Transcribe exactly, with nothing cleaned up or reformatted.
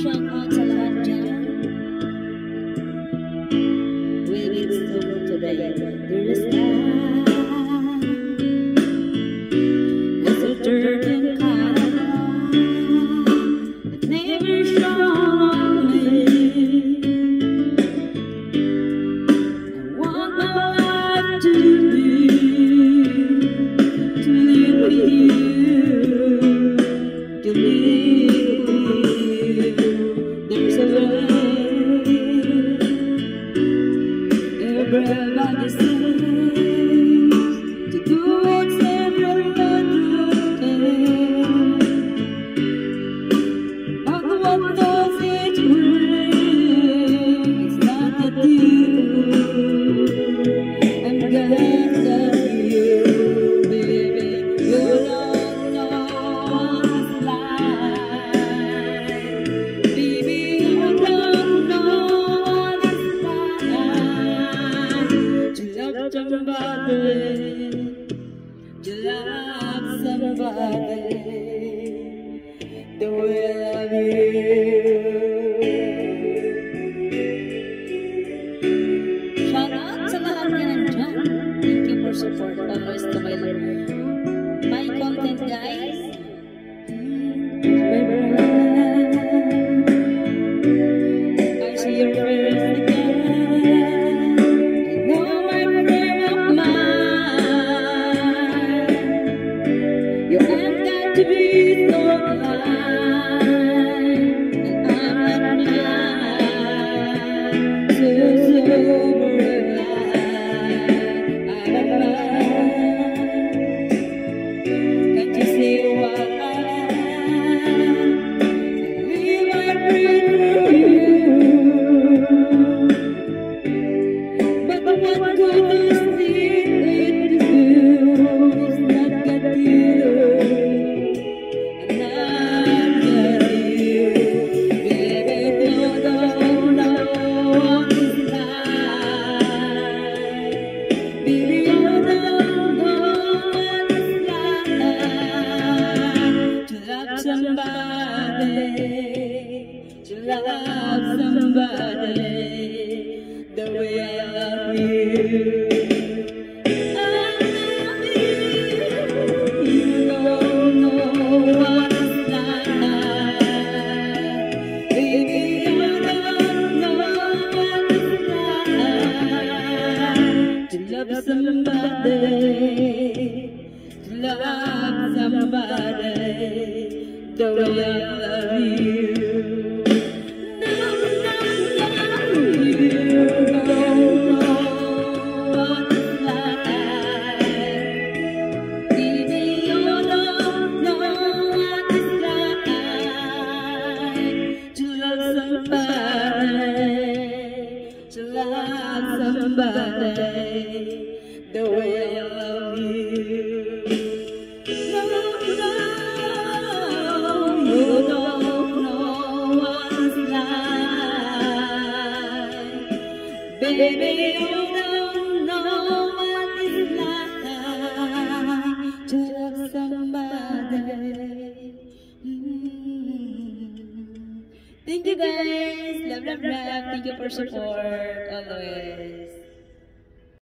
attraction on Salawat Jam. We will struggle today. There is time as a certain kind that never shone on me. I want my life to be to live with you, to live. Everybody says to do what's everybody, but what does it mean? It's not a deal. I'm glad that you, baby, you don't know what's like. Baby, you don't know. To somebody, to love somebody the way I love you. Shout out to Lahat and John. Thank you for support. Always the way my content, guys. I see your face again. To be so high, and I'm not high, so sober high, I don't mind. Can't you see what I am? I live my dream for you, but what good is it to do? It's not got you. Somebody, to love somebody the way I love you. I love you. You don't know what it's like. Baby, you don't know what it's like. To love somebody, to love somebody the way I love you. No, no, no, you don't know what it's like. Baby, you don't know what it's like to love somebody, to love somebody the way I love you. Baby, you don't know what it's like to love somebody. Mm-hmm. Thank you guys. Love, love, love. Thank you for support always.